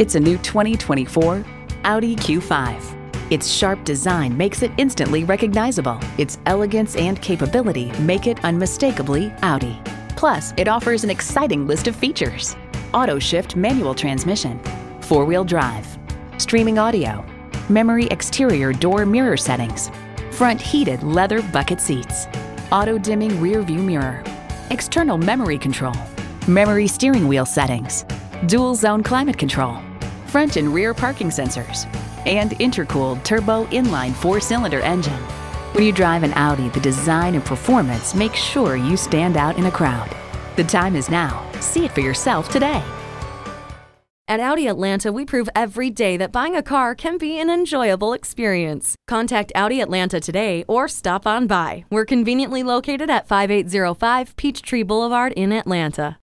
It's a new 2024 Audi Q5. Its sharp design makes it instantly recognizable. Its elegance and capability make it unmistakably Audi. Plus, it offers an exciting list of features: auto shift manual transmission, four-wheel drive, streaming audio, memory exterior door mirror settings, front heated leather bucket seats, auto dimming rear view mirror, external memory control, memory steering wheel settings, dual zone climate control, front and rear parking sensors, and intercooled turbo inline four-cylinder engine. When you drive an Audi, the design and performance make sure you stand out in a crowd. The time is now. See it for yourself today. At Audi Atlanta, we prove every day that buying a car can be an enjoyable experience. Contact Audi Atlanta today or stop on by. We're conveniently located at 5805 Peachtree Boulevard in Atlanta.